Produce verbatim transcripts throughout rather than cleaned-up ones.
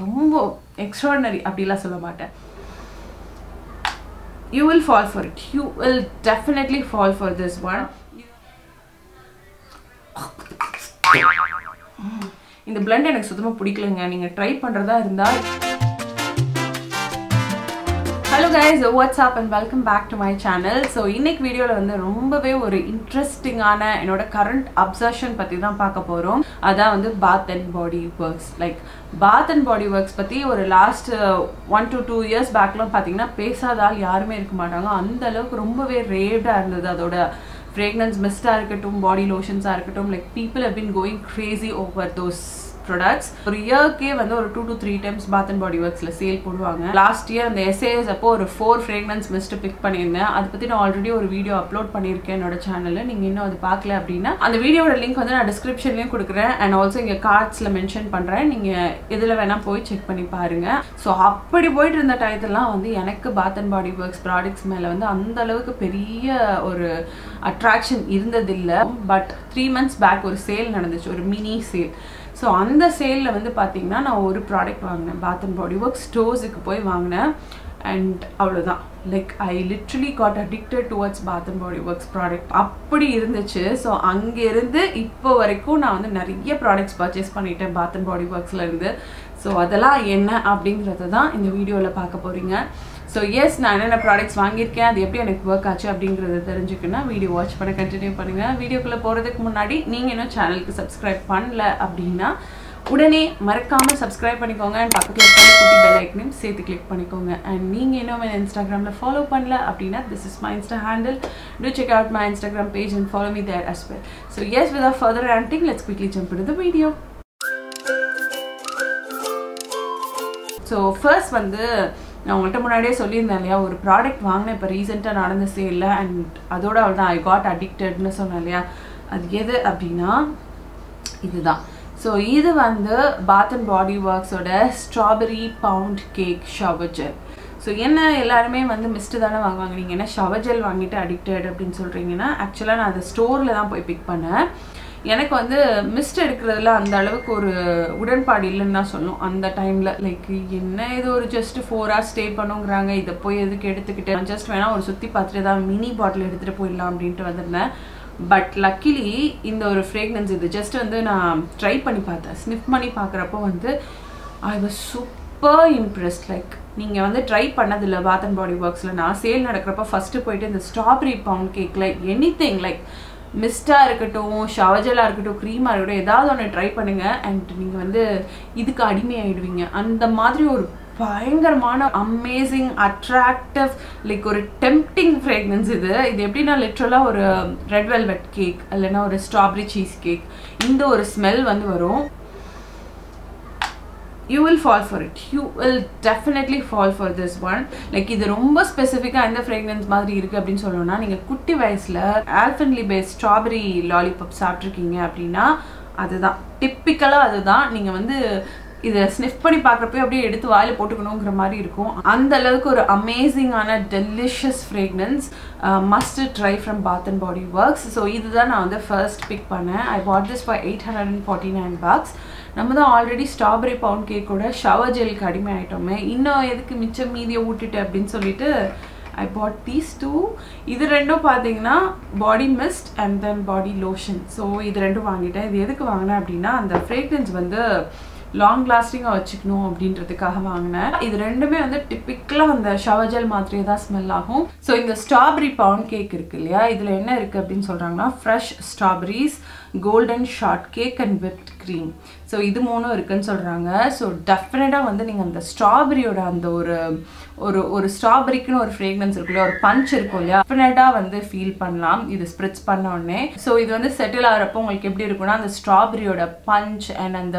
ரொம்ப extraordinary அப்படிலாம் சொல்ல மாட்டேன். You will fall for it. You will definitely fall for this one. இந்த blend எனக்கு சுத்தமா பிடிக்கலங்க. நீங்க ட்ரை பண்றதா இருந்தா Hello guys, what's up and welcome back to my channel. So in this video la vanda rombave oru interesting ana enoda current obsession patti dhaan paaka porom. Adha vanda Bath and Body Works. Like Bath and Body Works patti oru last one to two years back la pathina pesadal yarume irukka maatanga. Andha alavukku rombave raved a irundhathu adoda fragrance mist a irukkatum body lotions a irukkatum like people have been going crazy over those products. For a year ke vandu or two to three times Bath and Body Works la sale poduvanga. Last year and the essays appo or four fragrance mist pick pannirna. Adu patti na already or video upload pannirken enoda channel la. Neenga inna adu paakala appadina andha video oda link vandu na description la kudukuren and also inga cards la mention pandren. Neenga idhula vena poi check panni paarenga. So appadi poiṭ irundha time la vandu enakku Bath and Body Works products mela vandu andha alavukku periya or attraction irundadilla. But three months back or sale nadanduchu, or mini sale. So on the sale la vandu pathina na oru product vaangna Bath and Body Works stores ku poi vaangna and avladha. Like I literally got addicted towards Bath and Body Works product appadi irunduchu. So ange irundhu ippo varaikku na vandu nariya products purchase panniten Bath and Body Works la irundhu. So adala enna abingiradha indha video la paaka poringa. So yes, na enna products vaangirken adu eppadi enak work aachu abingiradha therinjukona video watch panna continue pannunga. Video ku la poradhukku munadi neenga inno channel ku subscribe pannala appadina udane marakama subscribe panikonga and pakkathula irukka kutti bell icon um seethu click panikonga. And neenga inno my Instagram la follow pannala appadina this is my Insta handle. Do check out my Instagram page and follow me there as well. So yes, without further ranting, let's quickly jump into the video. So first vandu நான் உங்கள்கிட்ட முன்னாடியே சொல்லியிருந்தேன் இல்லையா, ஒரு product வாங்கினேன் இப்போ ரீசெண்டாக நடந்த சேலில் அண்ட் அதோட அவள் தான் ஐ காட் அடிக்டட்னு சொன்னேன் இல்லையா, அது எது அப்படின்னா இதுதான். ஸோ இது வந்து பாத் அண்ட் பாடி ஒர்க்ஸோட strawberry pound cake shower gel. So என்ன எல்லாருமே வந்து மிஸ்ட்டு தானே வாங்குவாங்க, நீங்கள் என்ன ஷவர் ஜெல் வாங்கிட்டு அடிக்டட் அப்படின்னு சொல்கிறீங்கன்னா, ஆக்சுவலாக நான் அதை ஸ்டோரில் தான் போய் பிக் பண்ணேன். எனக்கு வந்து மிஸ்ட் எடுக்கிறதுல அந்த அளவுக்கு ஒரு உடன்பாடு இல்லைன்னு தான் சொல்லணும். அந்த டைமில் லைக் என்ன இது ஒரு ஜஸ்ட்டு ஃபோர் ஹவர்ஸ் ஸ்டே பண்ணுங்கிறாங்க, இதை போய் எதுக்கு எடுத்துக்கிட்டு ஜஸ்ட் வேணால் ஒரு சுற்றி பார்த்துட்டு தான் மினி பாட்டில் எடுத்துகிட்டு போயிடலாம் அப்படின்ட்டு வந்திருந்தேன். பட் லக்கிலி இந்த ஒரு ஃப்ரேக்னன்ஸ் இது ஜஸ்ட் வந்து நான் ட்ரை பண்ணி பார்த்தேன், ஸ்னிஃப் பண்ணி பார்க்குறப்போ வந்து I was super impressed. Like நீங்கள் வந்து ட்ரை பண்ணதில்லை பாத் அண்ட் பாடி ஒர்க்ஸில், நான் சேல் நடக்கிறப்ப ஃபஸ்ட்டு போயிட்டு இந்த ஸ்ட்ராபெரி பவுண்ட் கேக்கில் எனி திங் லைக் மிஸ்ட்டாக இருக்கட்டும், ஷவர்ஜெல்லாக இருக்கட்டும், க்ரீமாக இருக்கட்டும், ஏதாவது ஒன்று ட்ரை பண்ணுங்கள் அண்ட் நீங்கள் வந்து இதுக்கு அடிமையாகிடுவீங்க. அந்த மாதிரி ஒரு பயங்கரமான அமேசிங் அட்ராக்டிவ் லைக் ஒரு டெம்ப்டிங் ஃப்ரேக்னன்ஸ் இது. இது எப்படின்னா லிட்ரலாக ஒரு ரெட் வெல்வெட் கேக் இல்லைன்னா ஒரு ஸ்ட்ராபெரி சீஸ் கேக் இந்த ஒரு ஸ்மெல் வந்து வரும். You will fall for it. You will definitely fall for this one. Like இது ரொம்ப ஸ்பெசிஃபிக்காக எந்த ஃப்ரேக்னன்ஸ் மாதிரி இருக்குது அப்படின்னு சொல்லணும்னா, நீங்கள் குட்டி வயசில் ஆல்ஃபன்லி பேஸ்ட் ஸ்ட்ராபெரி லாலிபாப் சாப்பிட்ருக்கீங்க அப்படின்னா அதுதான் டிப்பிக்கலாக. அதுதான் நீங்கள் வந்து இதை ஸ்னிஃப் பண்ணி பார்க்குறப்போ அப்படியே எடுத்து வாயில் போட்டுக்கணுங்கிற மாதிரி இருக்கும். அந்த அளவுக்கு ஒரு அமேசிங்கான delicious fragrance, must try from bath and body works. So இதுதான் நான் வந்து ஃபர்ஸ்ட் பிக் பண்ணேன். I bought this for eight hundred and forty nine bucks. நம்ம தான் ஆல்ரெடி ஸ்ட்ராபெரி பவுண்ட் கேக்கோட ஷவர் ஜெலுக்கு அடிமை ஆகிட்டோமே, இன்னும் எதுக்கு மிச்சம் மீதியை ஊட்டிட்டு அப்படின்னு சொல்லிட்டு ஐ பாட் தீஸ் டூ. இது ரெண்டும் பார்த்தீங்கன்னா body mist and then body lotion. So இது ரெண்டும் வாங்கிட்டேன். இது எதுக்கு வாங்கினேன் அப்படின்னா அந்த ஃப்ரேக்னன்ஸ் வந்து லாங் லாஸ்டிங்காக வச்சுக்கணும் அப்படின்றதுக்காக வாங்கினேன். இது ரெண்டுமே வந்து டிப்பிக்கலாக அந்த ஷவர் ஜெல் மாதிரியே தான் ஸ்மெல் ஆகும். ஸோ இந்த ஸ்ட்ராபெரி பவுண்ட் கேக் இருக்குது இல்லையா, இதில் என்ன இருக்குது அப்படின்னு சொல்கிறாங்கன்னா fresh strawberries, golden shortcake and whipped cream. So இது மூணும் இருக்குதுன்னு சொல்கிறாங்க. ஸோ டெஃபினட்டாக வந்து நீங்கள் அந்த ஸ்ட்ராபெரியோட அந்த ஒரு ஒரு ஒரு ஸ்ட்ராபெரிக்குன்னு ஒரு ஃப்ரேக்னன்ஸ் இருக்கு இல்லையா, ஒரு பஞ்ச் இருக்கும் இல்லையா, டெஃபினட்டாக வந்து ஃபீல் பண்ணலாம் இது ஸ்ப்ரெட்ஸ் பண்ணோடனே. ஸோ இது வந்து செட்டில் ஆகிறப்போ உங்களுக்கு எப்படி இருக்குன்னா அந்த ஸ்ட்ராபெரியோட பஞ்ச் அண்ட் அந்த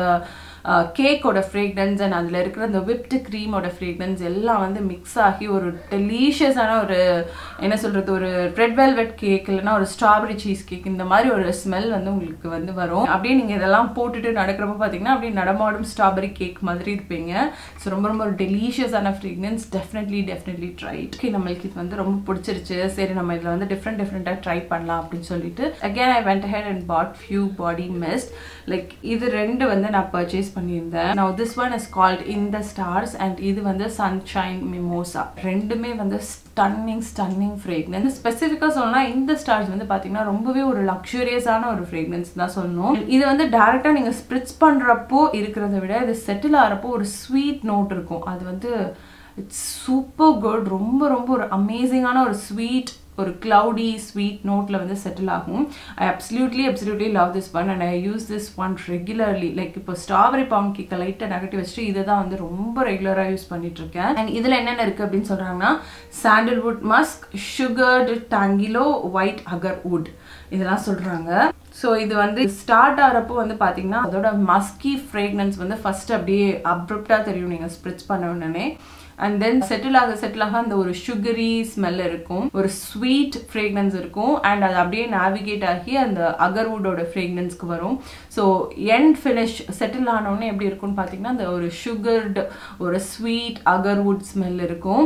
கேக்கோட ஃப்ரேக்னன்ஸ் அண்ட் அதில் இருக்கிற அந்த விப்டு க்ரீமோட ஃப்ரேக்னன்ஸ் எல்லாம் வந்து மிக்ஸ் ஆகி ஒரு டெலிஷியஸான ஒரு என்ன சொல்கிறது ஒரு ரெட் வெல்வெட் கேக் இல்லைன்னா ஒரு ஸ்ட்ராபெரி சீஸ் கேக் இந்த மாதிரி ஒரு ஸ்மெல் வந்து உங்களுக்கு வந்து வரும். அப்படியே நீங்கள் இதெல்லாம் போட்டுட்டு நடக்கிறப்ப பார்த்தீங்கன்னா அப்படியே நடமாடும் ஸ்ட்ராபெரி கேக் மாதிரி இருப்பீங்க. ஸோ ரொம்ப ரொம்ப ஒரு டெலிஷியஸான fragrance. Definitely definitely try. Okay, நம்மளுக்கு இது வந்து ரொம்ப பிடிச்சிருச்சு. சரி நம்ம இதில் வந்து டிஃப்ரெண்ட் டிஃப்ரெண்ட்டாக ட்ரை பண்ணலாம் அப்படின்னு சொல்லிட்டு again I went ahead and bought few body mist. Like இது ரெண்டு வந்து நான் பர்ச்சேஸ் பண்ணியிருந்தேன். Now this one is called In The Stars and இது வந்து Sunshine Mimosa. ரெண்டுமே வந்து ஸ்டன்னிங் ஸ்டன்னிங் ஃப்ரேக்ரன்ஸ். ஸ்பெசிஃபிக்கா சொன்னா In The Stars வந்து பாத்தீங்கன்னா ரொம்பவே ஒரு லக்ஸூரியஸான ஒரு ஃப்ரேக்ரன்ஸ் தான் சொல்லணும். இது வந்து டைரக்ட்டா நீங்க ஸ்ப்ரிட்ஸ் பண்றப்போ இருக்குறதை விட இது செட்டில் ஆறப்போ ஒரு ஸ்வீட் நோட் இருக்கும். அது வந்து it's super good. ரொம்ப ரொம்ப ஒரு அமேசிங்கான ஒரு sweet or cloudy sweet note la vende settle agum. I absolutely absolutely love this one and I use this one regularly, like ipo strawberry pound cake light negative vesti idha vende romba regular ah use panniterken. And idhula enna irukku appdin solranga sandalwood musk, sugared tangilo, white agarwood idha solranga. So இது வந்து start ஆறப்போ வந்து பாத்தீங்கன்னா அதோட Maski fragrance வந்து first அப்படியே அப்ரப்டா தெரியும் நீங்க ஸ்ப்ரிட்ச் பண்ண உடனே. And then செட்டில் ஆக செட்டில் ஆக அந்த ஒரு சுகரி ஸ்மெல் இருக்கும், ஒரு ஸ்வீட் ஃப்ரேக்ரன்ஸ் இருக்கும். அண்ட் அது அப்படியே நேவிகேட் ஆகி அந்த அகர்வுடோட ஃப்ரேக்ரன்ஸ்க்கு வரும். ஸோ எண்ட் ஃபினிஷ் செட்டில் ஆனோடனே எப்படி இருக்கும்னு பார்த்தீங்கன்னா அந்த ஒரு சுகர்டு ஒரு ஸ்வீட் அகர்வுட் ஸ்மெல் இருக்கும்,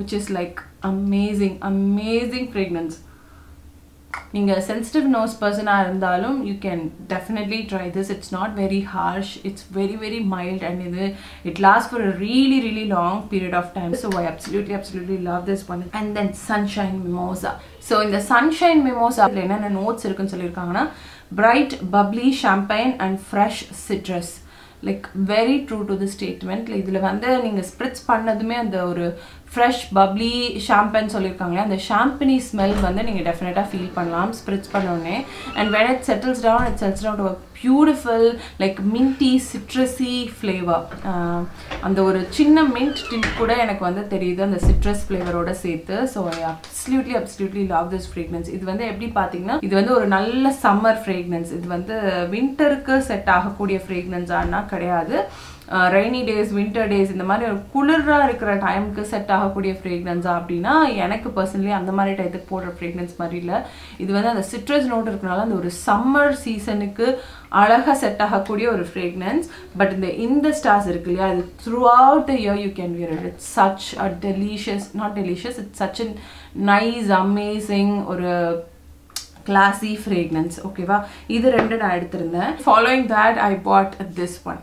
which is like amazing amazing fragrance. நீங்க சென்சிட்டிவ் நோஸ் பர்சனா இருந்தாலும் you can definitely try this. It's not very harsh, it's very very mild and இது it lasts for a really really long period of time. So I absolutely absolutely love this one. And then sunshine mimosa. So in the sunshine mimosa ல என்னென்ன notes இருக்குன்னு சொல்லிருக்காங்கன்னா bright bubbly champagne and fresh citrus. Like very true to the statement. இதுல வந்து நீங்க ஸ்ப்ரிட்ச் பண்ணதுமே அந்த ஒரு fresh bubbly champagne சொல்லிருக்காங்க. அந்த champagne smell வந்து நீங்க definitely feel பண்ணலாம் ஸ்ப்ரிட்ச் பண்ணனே. And when it settles down, it settles down to a beautiful like minty citrusy flavor. அந்த ஒரு சின்ன mint tint கூட எனக்கு வந்து தெரியுது அந்த citrus flavor ஓட சேர்த்து. So I absolutely absolutely love this fragrance. இது வந்து எப்படி பாத்தீங்கன்னா இது வந்து ஒரு நல்ல summer fragrance. இது வந்து winterக்கு செட் ஆக கூடிய fragrance ஆனா கிடையாது. ரெய்னி டேஸ் வின்டர் டேஸ் இந்த மாதிரி ஒரு குளிராக இருக்கிற டைமுக்கு செட் ஆகக்கூடிய ஃப்ரேக்ரன்ஸா அப்படின்னா எனக்கு பர்சனலி அந்த மாதிரி டைத்துக்கு போடுற ஃப்ரேக்ரன்ஸ் மாதிரி இல்லை. இது வந்து அந்த சிட்ரஸ் நோட் இருக்கனால அந்த ஒரு சம்மர் சீசனுக்கு அழகாக செட் ஆகக்கூடிய ஒரு ஃப்ரேக்ரன்ஸ். பட் இந்த இந்த ஸ்டார்ஸ் இருக்கு இல்லையா, அது throughout the year you can wear it. It's such a delicious not delicious it's such a nice amazing ஒரு கிளாஸி ஃப்ரேக்ரன்ஸ். ஓகேவா, இது ரெண்டு நான் எடுத்திருந்தேன். Following that I bought this one.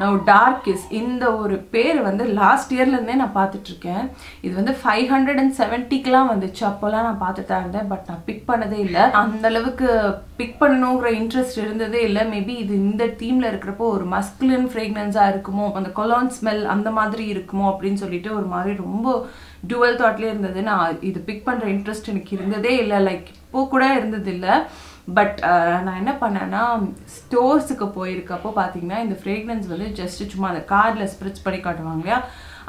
Now dark is இந்த ஒரு பேர் வந்து லாஸ்ட் இயர்லேருந்தே நான் பார்த்துட்டு இருக்கேன். இது வந்து ஃபைவ் ஹண்ட்ரட் அண்ட் செவன்ட்டிக்கெலாம் வந்துச்சு. அப்போல்லாம் நான் பார்த்துட்டு தான் இருந்தேன். பட் நான் பிக் பண்ணதே இல்லை, அந்தளவுக்கு பிக் பண்ணணுங்கிற இன்ட்ரெஸ்ட் இருந்ததே இல்லை. மேபி இது இந்த தீமில் இருக்கிறப்போ ஒரு மஸ்குலின் ஃப்ரேக்ரன்ஸாக இருக்குமோ, அந்த கொலான் ஸ்மெல் அந்த மாதிரி இருக்குமோ அப்படின்னு சொல்லிட்டு ஒரு மாதிரி ரொம்ப டூவல் தாட்லேயே இருந்தது. நான் இது பிக் பண்ணுற இன்ட்ரெஸ்ட் எனக்கு இருந்ததே இல்லை, லைக் இப்போ கூட இருந்ததில்லை. பட் நான் என்ன பண்ணேன்னா ஸ்டோர்ஸுக்கு போயிருக்கப்போ பார்த்தீங்கன்னா இந்த ஃப்ரேக்ரன்ஸ் வந்து ஜஸ்ட்டு சும்மா அந்த கார்டில் ஸ்ப்ரிட்ச் பண்ணி காட்டுவாங்க இல்லையா,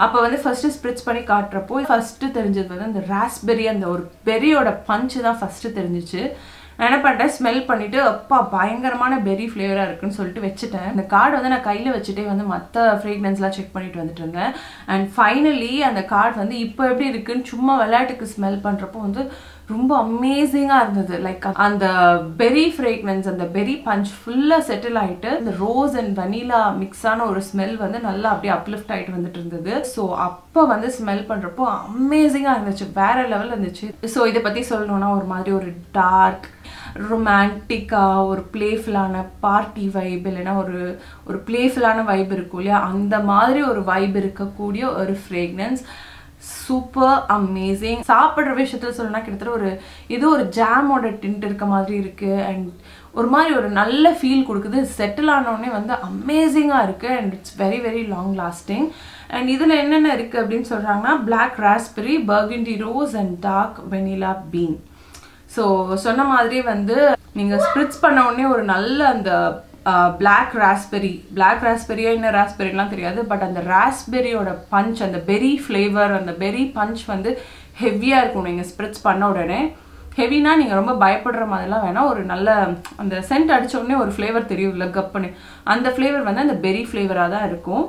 அப்போ வந்து ஃபஸ்ட்டு ஸ்ப்ரிட்ச் பண்ணி காட்டுறப்போ ஃபஸ்ட்டு தெரிஞ்சது வந்து அந்த ராஸ்பெரி அந்த ஒரு பெரியோட பஞ்சு தான் ஃபஸ்ட்டு தெரிஞ்சிச்சு. நான் என்ன பண்ணிட்டேன், ஸ்மெல் பண்ணிவிட்டு அப்பா பயங்கரமான பெரி ஃப்ளேவராக இருக்குன்னு சொல்லிட்டு வச்சுட்டேன். அந்த கார்டு வந்து நான் கையில் வச்சுட்டே வந்து மற்ற ஃப்ரேக்ரன்ஸ்லாம் செக் பண்ணிட்டு வந்துட்டு இருந்தேன். அண்ட் ஃபைனலி அந்த கார்டு வந்து இப்போ எப்படி இருக்குன்னு சும்மா விளையாட்டுக்கு ஸ்மெல் பண்ணுறப்போ வந்து ரொம்ப அமேசிங்காக இருந்தது. லைக் அந்த பெரி ஃப்ரேக்ரன்ஸ் அந்த பெரி பஞ்ச் ஃபுல்லாக செட்டில் ஆகிட்டு இந்த ரோஸ் அண்ட் வனிலா மிக்ஸான ஒரு ஸ்மெல் வந்து நல்லா அப்படியே அப்லிஃப்ட் ஆகிட்டு வந்துட்டு இருந்தது. ஸோ அப்போ வந்து ஸ்மெல் பண்ணுறப்போ அமேசிங்காக இருந்துச்சு, வேறு லெவலில் இருந்துச்சு. ஸோ இதை பற்றி சொல்லணும்னா ஒரு மாதிரி ஒரு டார்க் ரொமான்டிக்காக ஒரு பிளேஃபுல்லான பார்ட்டி வைப், இல்லைன்னா ஒரு ஒரு பிளேஃபுல்லான வைப் இருக்கும் இல்லையா, அந்த மாதிரி ஒரு வைப் இருக்கக்கூடிய ஒரு ஃப்ரேக்ரன்ஸ். Super amazing. சாப்பிட்ற விஷயத்தில் சொல்லணும்னா கிட்டத்தட்ட ஒரு ஏதோ ஒரு ஜாமோட டிண்ட் இருக்க மாதிரி இருக்குது. அண்ட் ஒரு மாதிரி ஒரு நல்ல ஃபீல் கொடுக்குது. செட்டில் ஆனோடனே வந்து அமேசிங்காக இருக்குது. And it's very very long lasting. And இதில் என்னென்ன இருக்குது அப்படின்னு சொல்கிறாங்கன்னா black raspberry, burgundy rose and dark vanilla bean. So சொன்ன மாதிரி வந்து நீங்கள் ஸ்ப்ரிட்ச் பண்ணோடனே ஒரு நல்ல அந்த பிளாக் ராஸ்பெரி பிளாக் ராஸ்பெரியா இன்னும் ராஸ்பெரிலாம் தெரியாது, பட் அந்த ராஸ்பெரியோட பஞ்ச் அந்த பெரி ஃப்ளேவர் அந்த பெரி பஞ்ச் வந்து ஹெவியாக இருக்கும். நீங்கள் ஸ்ப்ரிட்ச் பண்ண உடனே ஹெவினா நீங்கள் ரொம்ப பயப்படுற மாதிரிலாம் வேணாம், ஒரு நல்ல அந்த சென்ட் அடித்த உடனே ஒரு ஃப்ளேவர் தெரியும் இல்லை கப்புன்னு, அந்த ஃப்ளேவர் வந்து அந்த பெரி ஃப்ளேவராக தான் இருக்கும்.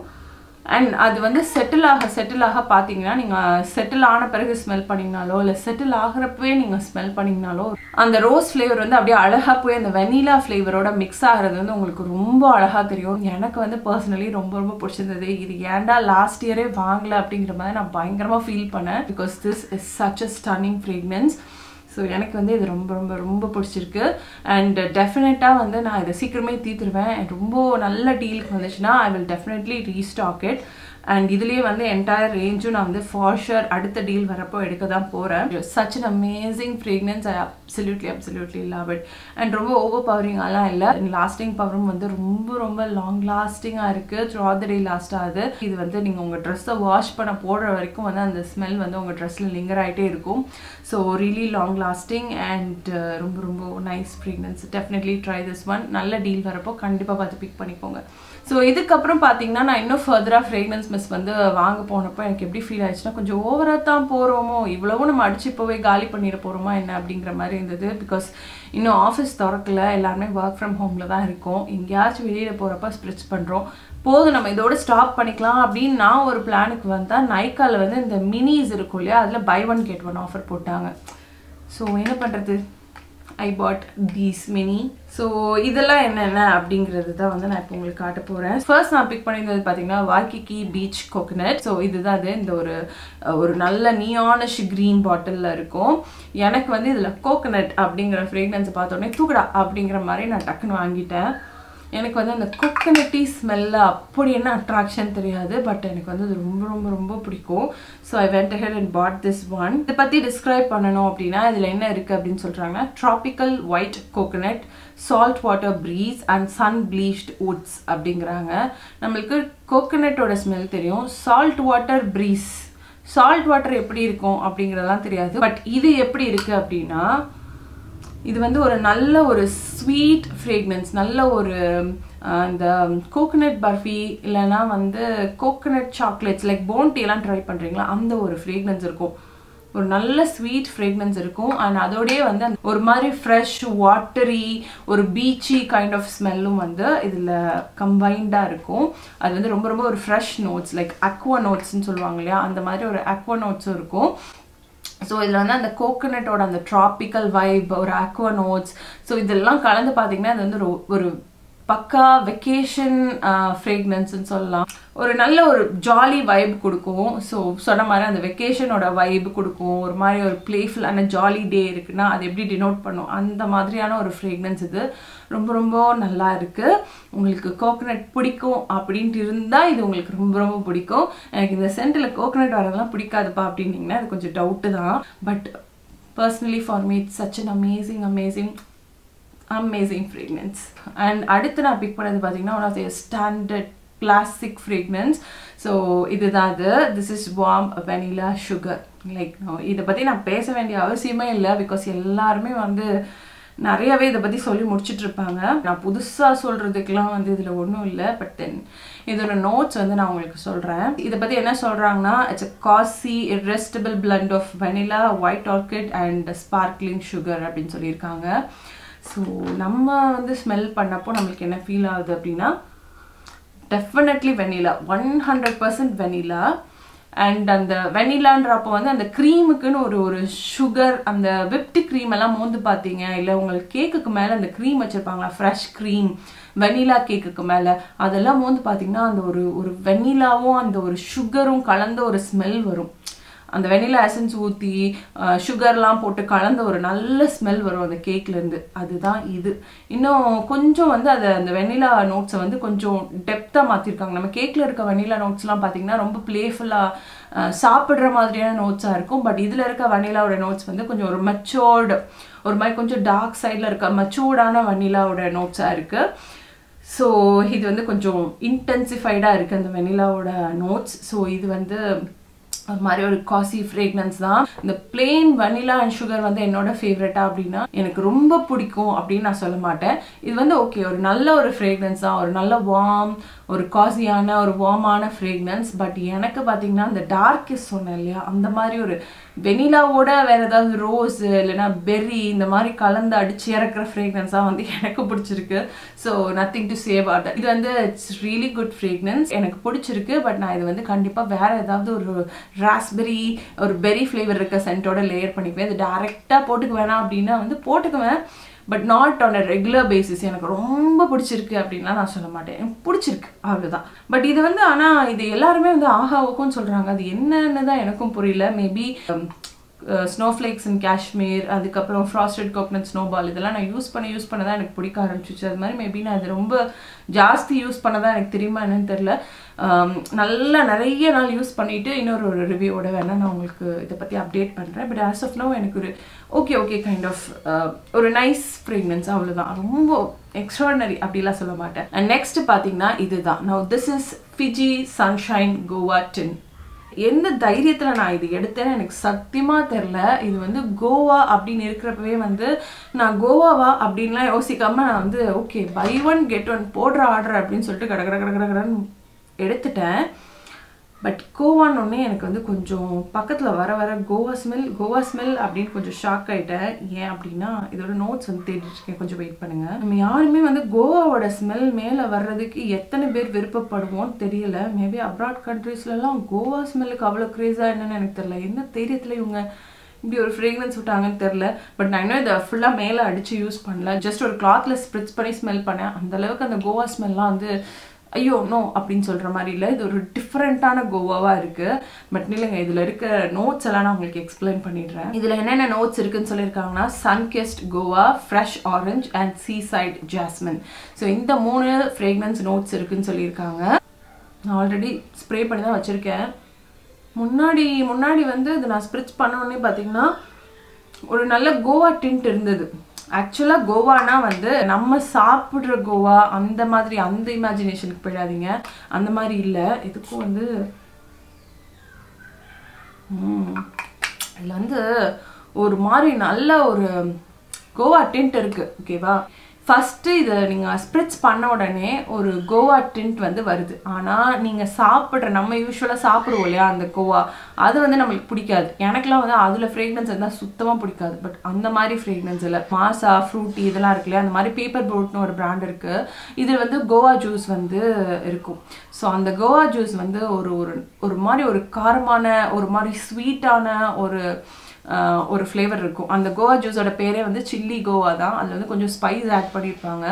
அண்ட் அது வந்து செட்டில் ஆக செட்டில் ஆக பார்த்தீங்கன்னா நீங்கள் செட்டில் ஆன பிறகு ஸ்மெல் பண்ணிங்கனாலோ இல்லை செட்டில் ஆகிறப்பவே நீங்கள் ஸ்மெல் பண்ணிங்கனாலோ அந்த ரோஸ் ஃப்ளேவர் வந்து அப்படியே அழகாக போய் அந்த வெனிலா ஃப்ளேவரோட மிக்ஸ் ஆகிறது வந்து உங்களுக்கு ரொம்ப அழகாக தெரியும். எனக்கு வந்து பர்சனலி ரொம்ப ரொம்ப பிடிச்சிருந்தது. இது ஏன்டா லாஸ்ட் இயரே வாங்கலை அப்படிங்கிற மாதிரி நான் பயங்கரமாக ஃபீல் பண்ணேன். Because this is such a stunning fragrance. So எனக்கு வந்து இது ரொம்ப ரொம்ப ரொம்ப பிடிச்சிருக்கு and definitely வந்து நான் இத சீக்கிரமே தீத்துறேன் ரொம்ப நல்ல டீல் வந்துச்சுனா I will definitely restock it and இதுலயே வந்து entire range நான் வந்து for sure அடுத்த டீல் வரப்போ எடுக்க தான் போறேன் such an amazing fragrance I absolutely absolutely love it and ரொம்ப overpowering ஆலாம் இல்ல lasting power வந்து ரொம்ப ரொம்ப long lasting ஆ இருக்கு throughout the day last ஆது இது வந்து நீங்க உங்க Dress-அ வாஷ் பண்ண போற வரைக்கும் வந்து அந்த smell வந்து உங்க Dress-ல linger ஆயிட்டே இருக்கும் so really long lasting and ரொம்ப ரொம்ப nice fragrance definitely try this one நல்ல டீல் வரப்போ கண்டிப்பா பார்த்து பிக் பண்ணிக்கோங்க so இதுக்கு அப்புறம் பாத்தீங்கன்னா நான் இன்னும் further ஆ fragrance மிஸ் வந்து வாங்க போனப்ப எனக்கு எப்படி ஃபீல் ஆயிச்சுனா கொஞ்சம் ஓவரா தான் போறோமோ இவ்வளவு நம்ம அடிச்சிப்பவே காலி பண்ணிர போறோமா என்ன அப்படிங்கற மாதிரி இருந்தது because இன்னும் ஆபீஸ் தரக்கல எல்லாமே work from home ல தான் இருக்கோம் எங்கயாச்சும் வெளியில போறப்ப ஸ்ப்ரிட்ச் பண்றோம் போதும் நம்ம இதோட ஸ்டாப் பண்ணிக்கலாம் அப்படினா நான் ஒரு பிளானுக்கு வந்தா நைக்கால வந்து இந்த மினிஸ் இருக்கும்ல அதுல buy one get one offer போட்டாங்க சோ என்ன பண்றது I bought these mini so இதெல்லாம் என்னென்ன அப்படிங்கிறது தான் வந்து நான் இப்போ உங்களுக்கு காட்ட போறேன் first நான் பிக் பண்ணினது பாத்தீங்கன்னா Waikiki Beach Coconut so இதுதான் அது இந்த ஒரு ஒரு நல்ல நியானிஷ் green bottle-ல இருக்கும் எனக்கு வந்து இதுல கோகனட் அப்படிங்கற fragrance பார்த்த உடனே தூக்குடா அப்படிங்கற மாதிரி நான் டக்குன்னு வாங்கிட்டேன் எனக்கு வந்து அந்த கோகனட்டி ஸ்மெல்ல அப்படி என்ன அட்ராக்ஷன் தெரியாது பட் எனக்கு வந்து ரொம்ப ரொம்ப ரொம்ப பிடிக்கும் so I went ahead and bought this one இத பத்தி describe பண்ணனும் அப்படினா இதுல என்ன இருக்கு அப்படினு சொல்றாங்க tropical white coconut salt water breeze and sun bleached woods அப்படிங்கறாங்க நமக்கு கோகனட்டோட ஸ்மெல் தெரியும் salt water breeze salt water எப்படி இருக்கும் அப்படிங்கறதெல்லாம் தெரியாது பட் இது எப்படி இருக்கு அப்படினா இது வந்து ஒரு நல்ல ஒரு ஸ்வீட் ஃப்ரேக்ரன்ஸ் நல்ல ஒரு அந்த கோகனட் பர்ஃபி இல்லனா வந்து கோகனட் சாக்லேட்ஸ் லைக் போன்டி எல்லாம் ட்ரை பண்றீங்களா அந்த ஒரு ஃப்ரேக்ரன்ஸ் இருக்கும் ஒரு நல்ல ஸ்வீட் ஃப்ரேக்ரன்ஸ் இருக்கும் and அதோடே வந்து ஒரு மாதிரி fresh watery ஒரு beachy kind of ஸ்மெல்லும் வந்து இதுல கம்பைண்டா இருக்கும் அது வந்து ரொம்ப ரொம்ப ஒரு fresh notes like aqua notes னு சொல்வாங்க இல்லையா அந்த மாதிரி ஒரு aqua notes இருக்கும் so idla na the coconut oda and the tropical vibe or aqua notes so idella kalandhu pathina idu vandu oru pakka vacation fragrance nu solla oru nalla oru jolly vibe kudukum so sonna mari and vacation oda vibe kudukum oru mari oru playful and jolly day irukna adu eppadi denote pannum andha madriyana oru fragrance idu romba romba nalla irukku ungalku coconut pidikum appdinnu irundha idu ungalku romba romba pidikum enak indha scent la coconut varadala pidikadhu pa appdinninga adu konja doubt dhaan but personally for me it's such an amazing amazing amazing fragrance and adutha na pick panadhu pathina one of the standard classic fragrance so idudhaan this is warm vanilla sugar like no idha pathi na pesa vendiya avasiyame illa because ellarume vandu நிறையவே இத பத்தி சொல்லி முடிச்சிட்டு இருப்பாங்க நான் புதுசா சொல்றதுக்குலாம் வந்து இதுல ஒண்ணும் இல்ல பட் தென் இதோட நோட்ஸ் வந்து நான் உங்களுக்கு சொல்றேன் இத பத்தி என்ன சொல்றாங்கன்னா it's a cozy irresistible blend of vanilla white orchid and sparkling sugar அப்படினு சொல்லி இருக்காங்க சோ நம்ம வந்து ஸ்மெல் பண்ணப்போ நமக்கு என்ன ஃபீல் ஆகுது அப்படினா definitely vanilla one hundred percent vanilla and அந்த வெனிலான்றப்ப வந்து அந்த க்ரீமுக்குன்னு ஒரு ஒரு sugar அந்த whipped cream எல்லாம் மோந்து பாத்தீங்க இல்ல உங்களுக்கு கேக்குக்கு மேல அந்த cream வச்சிருப்பாங்களா fresh cream வெனிலா கேக்குக்கு மேல அதெல்லாம் மோந்து பாத்தீங்கன்னா அந்த ஒரு ஒரு வெனிலாவும் அந்த ஒரு sugarம் கலந்த ஒரு smell வரும் அந்த வெனிலா எசன்ஸ் ஊத்தி சுகர்லாம் போட்டு கலந்த ஒரு நல்ல ஸ்மெல் வரும் அந்த கேக்ல இருந்து அதுதான் இது இன்னும் கொஞ்சம் வந்து அந்த வெனிலா நோட்ஸ் வந்து கொஞ்சம் டெப்தா மாத்தி இருக்காங்க நம்ம கேக்ல இருக்க வெனிலா நோட்ஸ்லாம் பாத்தீங்கன்னா ரொம்ப ப்ளேஃபுல்லா சாப்பிடுற மாதிரியான நோட்ஸா இருக்கும் பட் இதுல இருக்க வெனிலாவோட நோட்ஸ் வந்து கொஞ்சம் ஒரு மெச்சூர்ட் ஒரு மாதிரி கொஞ்சம் டார்க் சைடுல இருக்க மெச்சூர்டான வெனிலாவோட நோட்ஸா இருக்கு சோ இது வந்து கொஞ்சம் இன்டென்சிஃபைடா இருக்கு அந்த வெனிலாவோட நோட்ஸ் சோ இது வந்து ஒரு மாதிரி ஒரு காசி ஃப்ரேக்ரன்ஸ் தான் இந்த பிளெயின் வெனிலா அண்ட் சுகர் வந்து என்னோட ஃபேவரட்டா அப்படினா எனக்கு ரொம்ப பிடிக்கும் அப்படின்னு நான் சொல்ல மாட்டேன் இது வந்து ஓகே ஒரு நல்ல ஒரு ஃப்ரேக்ரன்ஸ் தான் ஒரு நல்ல வார்ம் ஒரு காசியான ஒரு வார்மான ஃப்ரேக்ரன்ஸ் பட் எனக்கு பாத்தீங்கன்னா அந்த டார்க் சொன்ன இல்லையா அந்த மாதிரி ஒரு வெனிலாவோட வேற ஏதாவது ரோஸ் இல்லனா பெர்ரி இந்த மாதிரி கலந்து அடிச்சு இறக்குற ஃப்ரேக்ரன்ஸா வந்து எனக்கு பிடிச்சிருக்கு so nothing to say about that இது வந்து it's really good fragrance எனக்கு பிடிச்சிருக்கு பட் நான் இது வந்து கண்டிப்பா வேற ஏதாவது ஒரு ராஸ்பெரி ஒரு பெர்ரி ஃப்ளேவர் இருக்க சென்ட்டோட லேயர் பண்ணிப்பேன் இது டைரக்ட்டா போட்டுக்க வேணாம் அப்படினா வந்து போட்டுக்குவேன் but not on a regular basis எனக்கு ரொம்ப பிடிச்சிருக்கு அப்படின்னா நான் சொல்ல மாட்டேன் பிடிச்சிருக்கு அவ்வளவுதான் பட் இது வந்து ஆனா இது எல்லாருமே வந்து ஆஹா ஓகேன்னு சொல்றாங்க அது என்னன்னு தான் எனக்கும் புரியல maybe uh, Snowflakes and Cashmere, அதுக்கப்புறம் Frosted Coconut Snowball, இதெல்லாம் நான் யூஸ் பண்ண யூஸ் பண்ணதா எனக்கு பிடிக்க ஆரம்பிச்சிச்சு. அது மாதிரி மேபி நான் அது ரொம்ப ಜಾಸ್ತಿ யூஸ் பண்ணதா எனக்கு தெரியுமா என்னன்னு தெரியல. நல்லா நிறைய நாள் யூஸ் பண்ணிட்டு இன்னொரு ஒரு ரிவ்யூவோட வேணா நான் உங்களுக்கு இத பத்தி அப்டேட் பண்றேன். பட் as of now எனக்கு ஒரு ஓகே ஓகே கைண்ட் ஆஃப் ஒரு நைஸ் fragrance அவ்வளவுதான். ரொம்ப extraordinary அப்படிலாம் சொல்ல மாட்டேன். And next பாத்தீங்கன்னா இதுதான். Now this is Fiji Sunshine Goa tin. எந்த தைரியத்துல நான் இது எடுத்தேன்னு எனக்கு சத்தியமா தெரியல. இது வந்து கோவா அப்படின்னு இருக்கிறப்பவே வந்து நான் கோவாவா அப்படின்லாம் யோசிக்காம நான் வந்து okay buy one get one போடுற ஆர்டர் அப்படின்னு சொல்லிட்டு கட கட கட கடன்னு எடுத்துட்டேன். பட் கோவான்னு ஒன்னே எனக்கு வந்து கொஞ்சம் பக்கத்துல வர வர கோவா ஸ்மெல் கோவா ஸ்மெல் அப்படின்னு கொஞ்சம் ஷாக் ஆயிட்டேன். ஏன் அப்படின்னா இதோட நோட்ஸ் வந்து தேடிட்டு இருக்கேன், கொஞ்சம் வெயிட் பண்ணுங்க. நம்ம யாருமே வந்து கோவாவோட ஸ்மெல் மேல வர்றதுக்கு எத்தனை பேர் விருப்பப்படுவோம் தெரியல. மேபி அப்ராட் கண்ட்ரீஸ்ல எல்லாம் கோவா ஸ்மெல்லுக்கு அவ்வளவு கிரேஸா என்னன்னு எனக்கு தெரியல. என்ன தைரியத்துல இவங்க இப்படி ஒரு ஃப்ரேக்ரன்ஸ் விட்டாங்கன்னு தெரியல. பட் நான் இன்னும் இதை ஃபுல்லாக மேலே அடிச்சு யூஸ் பண்ணல, ஜஸ்ட் ஒரு கிளாத்ல ஸ்ப்ரிட்ஸ் பண்ணி ஸ்மெல் பண்ணேன். அந்த அளவுக்கு அந்த கோவா ஸ்மெல்லாம் வந்து ஐயோ நோ அப்படின்னு சொல்கிற மாதிரி இல்லை. இது ஒரு டிஃப்ரெண்ட்டான கோவாவாக இருக்குது. பட் இல்லைங்க, இதில் இருக்க நோட்ஸ் எல்லாம் நான் உங்களுக்கு எக்ஸ்பிளைன் பண்ணிடுறேன். இதில் என்னென்ன நோட்ஸ் இருக்குதுன்னு சொல்லியிருக்காங்கன்னா sunkissed Goa, fresh orange and sea side jasmine. So இந்த மூணு ஃப்ரேக்ரன்ஸ் நோட்ஸ் இருக்குதுன்னு சொல்லியிருக்காங்க. நான் ஆல்ரெடி ஸ்ப்ரே பண்ணி தான் வச்சுருக்கேன். முன்னாடி முன்னாடி வந்து இது நான் ஸ்ப்ரிட்ச் பண்ணோன்னே பார்த்தீங்கன்னா ஒரு நல்ல கோவா டிண்ட் இருந்தது. ஆக்சுவலாக கோவானா வந்து நம்ம சாப்பிட்ற கோவா அந்த மாதிரி அந்த இமேஜினேஷனுக்கு போயிடாதீங்க, அந்த மாதிரி இல்லை. இதுக்கும் வந்து இதில் வந்து ஒரு மாதிரி நல்ல ஒரு கோவா டிண்ட் இருக்குது. ஓகேவா, ஃபஸ்ட்டு இதை நீங்கள் ஸ்ப்ரிட்ச் பண்ண உடனே ஒரு கோவா டிண்ட் வந்து வருது. ஆனால் நீங்கள் சாப்பிட்ற நம்ம யூஸ்வலாக சாப்பிடுவோம் இல்லையா அந்த கோவா, அது வந்து நம்மளுக்கு பிடிக்காது. எனக்குலாம் வந்து அதில் ஃப்ரேக்ரன்ஸ் இருந்தால் சுத்தமாக பிடிக்காது. பட் அந்த மாதிரி ஃப்ரேக்ரன்ஸ் இல்லை, மாசா ஃப்ரூட்டி இதெல்லாம் இருக்கு இல்லையா, அந்த மாதிரி பேப்பர் போட்னு ஒரு பிராண்ட் இருக்குது. இதில் வந்து கோவா ஜூஸ் வந்து இருக்கும். ஸோ அந்த கோவா ஜூஸ் வந்து ஒரு ஒரு மாதிரி ஒரு காரமான ஒரு மாதிரி ஸ்வீட்டான ஒரு ஒரு ஃப்ளேவர் இருக்கும். அந்த கோவா ஜூஸோட பேரே வந்து சில்லி கோவா தான். அதில் வந்து கொஞ்சம் ஸ்பைஸ் ஆட் பண்ணியிருப்பாங்க.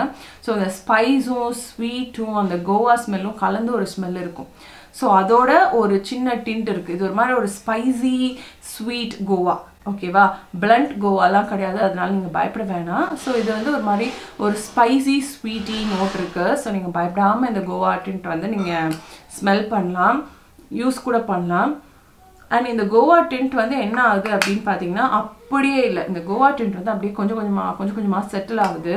ஸோ அந்த ஸ்பைஸும் ஸ்வீட்டும் அந்த கோவா ஸ்மெல்லும் கலந்து ஒரு ஸ்மெல் இருக்கும். ஸோ அதோட ஒரு சின்ன டிண்ட் இருக்குது. இது ஒரு மாதிரி ஒரு ஸ்பைசி ஸ்வீட் கோவா. ஓகேவா, பிளண்ட் கோவாலாம் கிடையாது, அதனால நீங்கள் பயப்பட வேணாம். ஸோ இது வந்து ஒரு மாதிரி ஒரு ஸ்பைசி ஸ்வீட்டி நோட் இருக்குது. ஸோ நீங்கள் பயப்படாமல் இந்த கோவா டிண்ட் வந்து நீங்கள் ஸ்மெல் பண்ணலாம், யூஸ் கூட பண்ணலாம். அண்ட் இந்த கோவா டிண்ட் வந்து என்ன ஆகுது அப்படின்னு பார்த்தீங்கன்னா அப்படியே இல்லை, இந்த கோவா டிண்ட் வந்து அப்படியே கொஞ்சம் கொஞ்சமாக கொஞ்சம் கொஞ்சமாக செட்டில் ஆகுது.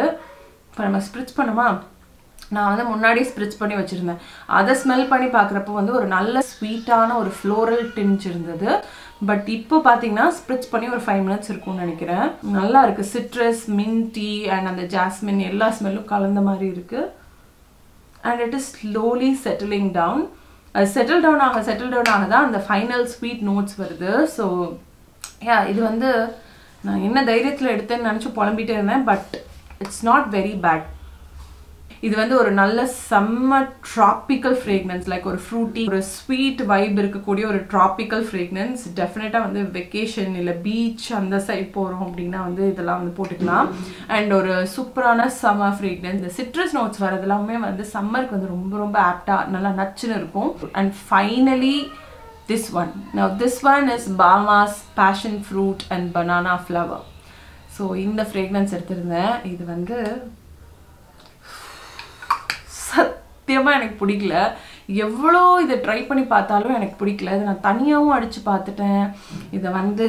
இப்போ நம்ம ஸ்ப்ரிட்ச் பண்ணோமா, நான் வந்து முன்னாடியே ஸ்ப்ரிட்ச் பண்ணி வச்சுருந்தேன். அதை ஸ்மெல் பண்ணி பார்க்குறப்போ வந்து ஒரு நல்ல ஸ்வீட்டான ஒரு ஃப்ளோரல் டிண்ட் இருந்தது. பட் இப்போ பார்த்தீங்கன்னா ஸ்ப்ரிட்ச் பண்ணி ஒரு ஃபைவ் மினிட்ஸ் இருக்கும்னு நினைக்கிறேன். நல்லா இருக்குது, சிட்ரஸ், மின்டி அண்ட் அந்த ஜாஸ்மின் எல்லா ஸ்மெல்லும் கலந்த மாதிரி இருக்குது. And it is slowly settling down. Settle down ஆக செட்டில் டவுன் ஆக தான் அந்த ஃபைனல் ஸ்வீட் நோட்ஸ் வருது. ஸோ யா, இது வந்து நான் என்ன தைரியத்தில் எடுத்தேன்னு நினச்சி புலம்பிகிட்டே இருந்தேன். But it's not very bad. இது வந்து ஒரு நல்ல செம்ம ட்ராபிக்கல் ஃப்ரேக்ரன்ஸ், லைக் ஒரு ஃப்ரூட்டி ஒரு ஸ்வீட் வைப் இருக்கக்கூடிய ஒரு ட்ராபிக்கல் ஃப்ரேக்ரன்ஸ். டெஃபினட்டாக வந்து வெக்கேஷன் இல்லை பீச் அந்த சைட் போகிறோம் அப்படின்னா வந்து இதெல்லாம் வந்து போட்டுக்கலாம். அண்ட் ஒரு சூப்பரான சம்மர் ஃப்ரேக்ரன்ஸ். இந்த சிட்ரஸ் நோட்ஸ் வரதெல்லாமே வந்து சம்மருக்கு வந்து ரொம்ப ரொம்ப ஆப்டாக நல்லா நச்சுன்னு இருக்கும். And finally this one. Now this one is Bahamas passion fruit and banana flower. So இந்த ஃப்ரேக்ரன்ஸ் எடுத்திருந்தேன். இது வந்து சத்தியமாக எனக்கு பிடிக்கல. எவ்வளோ இதை ட்ரை பண்ணி பார்த்தாலும் எனக்கு பிடிக்கல. இதை நான் தனியாகவும் அடித்து பார்த்துட்டேன், இதை வந்து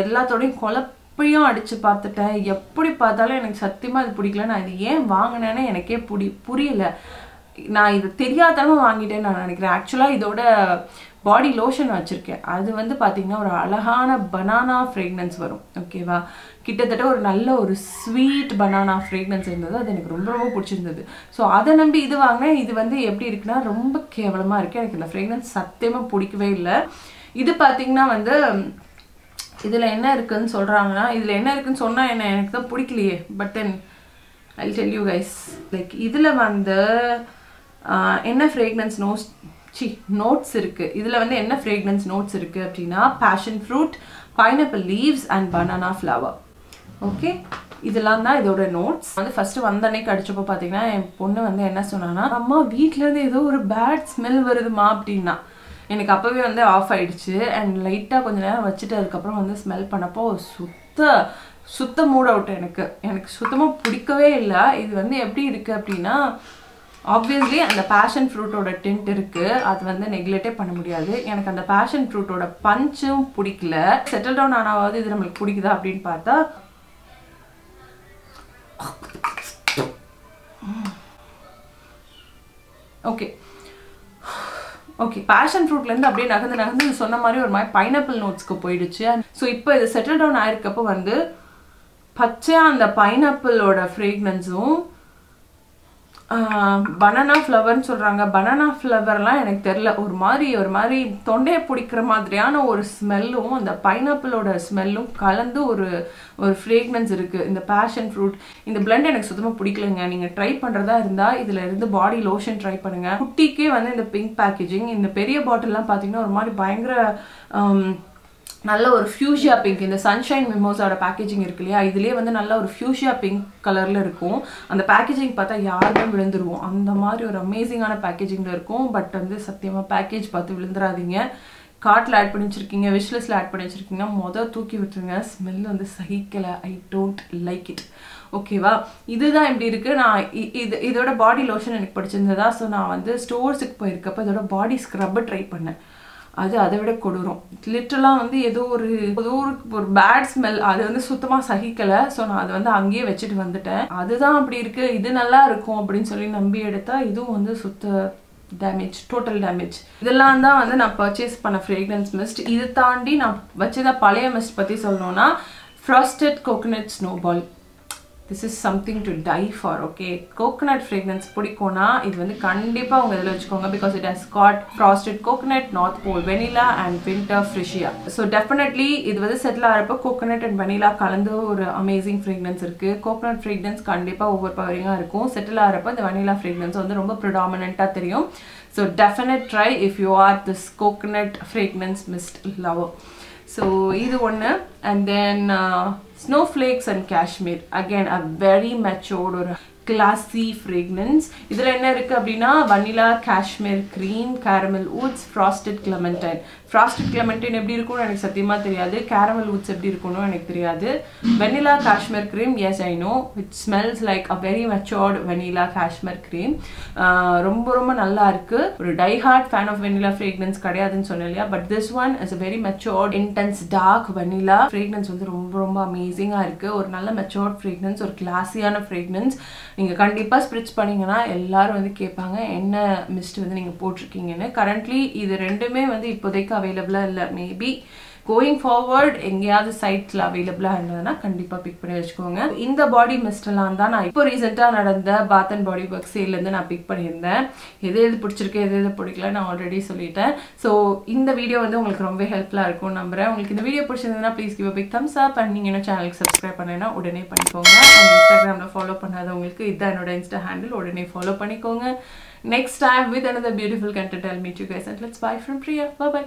எல்லாத்தோடையும் குழப்பையும் அடித்து பார்த்துட்டேன். எப்படி பார்த்தாலும் எனக்கு சத்தியமாக இது பிடிக்கல. நான் இது ஏன் வாங்கினேன்னு எனக்கே புடி புரியல. நான் இது தெரியாதனமாக வாங்கிட்டேன்னு நான் நினைக்கிறேன். ஆக்சுவலாக இதோட பாடி லோஷன் வச்சுருக்கேன். அது வந்து பார்த்திங்கன்னா ஒரு அழகான பனானா ஃப்ரேக்ரன்ஸ் வரும். ஓகேவா, கிட்டத்தட்ட ஒரு நல்ல ஒரு ஸ்வீட் பனானா ஃப்ரேக்ரன்ஸ் இருந்தது. அது எனக்கு ரொம்ப ரொம்ப பிடிச்சிருந்தது. ஸோ அதை நம்பி இது வாங்கினேன். இது வந்து எப்படி இருக்குன்னா ரொம்ப கேவலமாக இருக்குது. எனக்கு இந்த ஃப்ரேக்ரன்ஸ் சத்தியமாக பிடிக்கவே இல்லை. இது பார்த்திங்கன்னா வந்து இதில் என்ன இருக்குதுன்னு சொல்கிறாங்கன்னா, இதில் என்ன இருக்குதுன்னு சொன்னால் என்ன எனக்கு தான் பிடிக்கலையே. But then I tell you guys, like இதில் வந்து என்ன ஃப்ரேக்ரன்ஸ் நோஸ் சி நோட்ஸ் இருக்குது. இதில் வந்து என்ன ஃப்ரேக்ரன்ஸ் நோட்ஸ் இருக்குது அப்படின்னா passion fruit, pineapple leaves and banana flower. Okay, இதெல்லாம் தான் இதோட நோட்ஸ். வந்து ஃபஸ்ட்டு வந்த அன்னைக்கு அடித்தப்போ பார்த்தீங்கன்னா என் பொண்ணு வந்து என்ன சொன்னான்னா, அம்மா வீட்டிலேருந்து ஏதோ ஒரு பேட் ஸ்மெல் வருதுமா அப்படின்னா. எனக்கு அப்பவே வந்து ஆஃப் ஆயிடுச்சு and லைட்டா கொஞ்ச நேரம் வச்சிட்டு அதுக்கு அப்புறம் வந்து ஸ்மெல் பண்ணப்போ சுத்த சுத்த மூட் அவுட் எனக்கு எனக்கு சுத்தமா பிடிக்கவே இல்ல இது வந்து எப்படி இருக்கு அப்படினா obviously அந்த passion fruit ஓட tint இருக்கு அது வந்து நெக்லெக்ட் பண்ண முடியாது எனக்கு அந்த passion fruit ஓட பஞ்சும் பிடிக்கல செட்டில் டவுன் ஆனாவது இது நமக்கு பிடிக்குதா அப்படினு பார்த்தா okay okay passion fruit la irundhu appadi nagandu nagandu sonna mari or my pineapple notes ku poiduchu so ipo idu settle down aayirukappo vandu pachaya and pineapple oda fragrance um banana flower nu solranga banana flower la enak therilla or mari or mari thondey pudikra madriyana or smell um and pineapple oda smell um kalandu or or fragrance irukku in the passion fruit in the blend enak sudhama pudiklenga neenga try pandradha irundha idhila irundhu body lotion try panunga kuttike vandu in the pink packaging in the periya bottle la pathina or mari bayangra um நல்ல ஒரு fuchsia pink இந்த sunshine mimosa ஓட packaging இருக்குலையா இதுலயே வந்து நல்ல ஒரு fuchsia pink கலர்ல இருக்கும் அந்த பேக்கேஜிங் பார்த்தா யாரும் விழுந்துருவோம் அந்த மாதிரி ஒரு அமேசிங்கான பேக்கேஜிங்ல இருக்கும் பட் வந்து சத்தியமா பேக்கேஜ் பார்த்து விழுந்துராதீங்க கார்ட்ல ஆட் பண்ணி வச்சிருக்கீங்க wish listல ஆட் பண்ணி வச்சிருக்கீங்க மொத தூக்கி விட்டுருங்க smell வந்து சகிக்கல I don't like it ஓகேவா இதுதான் இப்படி இருக்கு நான் இதோட பாடி லோஷன் எனக்கு பிடிச்சிருந்ததா சோ நான் வந்து ஸ்டோர்ஸ்க்கு போய் இருக்கப்ப இதோட பாடி ஸ்க்ரப் ட்ரை பண்ணேன் அது அதை விட கொடுறோம் லிட்டரலா வந்து ஏதோ ஒரு ஒரு பேட் ஸ்மெல் அது வந்து சுத்தமா சகிக்கல சோ நான் அது வந்து அங்கேயே வச்சிட்டு வந்துட்டேன் அதுதான் அப்படி இருக்கு இது நல்லா இருக்கும் அப்படினு சொல்லி நம்பி எடுத்தா இதுவும் வந்து சுத்த டேமேஜ் டோட்டல் டேமேஜ் இதெல்லாம் தான் வந்து நான் பர்ச்சேஸ் பண்ண ஃப்ரேக்ரன்ஸ் மிஸ்ட் இது தாண்டி நான் வச்சத பழைய மிஸ்ட் பத்தி சொல்லணும்னா Frosted Coconut Snowball This is something to die for okay coconut fragrance pudikona idu vandu kandipa unga edhula vechukonga because it has got frosted coconut north pole vanilla and winter freesia so definitely idu vandu settle aarappa coconut and vanilla kalandu or amazing fragrance irukku coconut fragrance kandipa overpowering ah irukum settle aarappa the vanilla fragrance vandu romba predominant ah theriyum so definite try if you are this coconut fragrance mist lover So, either one and then uh, Snowflakes and Cashmere again a very matured or classy fragrance idhula enna irukku appadina vanilla cashmere cream caramel woods frosted clementine frosted clementine eppadi irukonu enak satyama theriyadhu caramel woods eppadi irukonu enak theriyadhu vanilla cashmere cream yes I know it smells like a very matured vanilla cashmere cream romba romba nalla irukku or die hard fan of vanilla fragrance kadiyadhu nu sonnaliya but this one is a very matured intense dark vanilla fragrance undu romba romba amazing ah irukku or nalla matured fragrance or classy ana fragrance நீங்க கண்டிப்பா ஸ்ப்ரிட்ச் பண்ணீங்கனா எல்லாரும் வந்து கேட்பாங்க என்ன mist வந்து நீங்க போட்டுக்கிங்கன்னு currently இது ரெண்டுமே வந்து இப்போதைக்கு அவேலபிளா இல்ல மேபி கோயிங் ஃபார்வர்ட் எங்கயாவது சைட்ல அவேலபிளா இருந்ததனா கண்டிப்பா பிக் பண்ணி வச்சுக்கோங்க இந்த பாடி மிஸ்ட்லாம் தான் நான் இப்போ ரீசன்ட்டா நடந்த Bath and Body Works சேல்ல இருந்து நான் பிக் பண்ணியிருந்தேன் எது எது பிடிச்சிருக்கு எது எது பிடிக்கல நான் ஆல்ரெடி சொல்லிட்டேன் சோ இந்த வீடியோ வந்து உங்களுக்கு ரொம்ப ஹெல்ப்ஃபுல்லா இருக்கும் நம்புறேன் உங்களுக்கு இந்த வீடியோ பிடிச்சிருந்ததனா please give a big thumbs up and நீங்க என்ன சேனலுக்கு Subscribe பண்ணேனா உடனே பண்ணிக்கோங்க and Instagramல follow பண்ணாதவங்களுக்கு இதான் என்னோட Insta handle உடனே follow பண்ணிக்கோங்க next time with another beautiful content I'll meet you guys and let's bye from Priya bye bye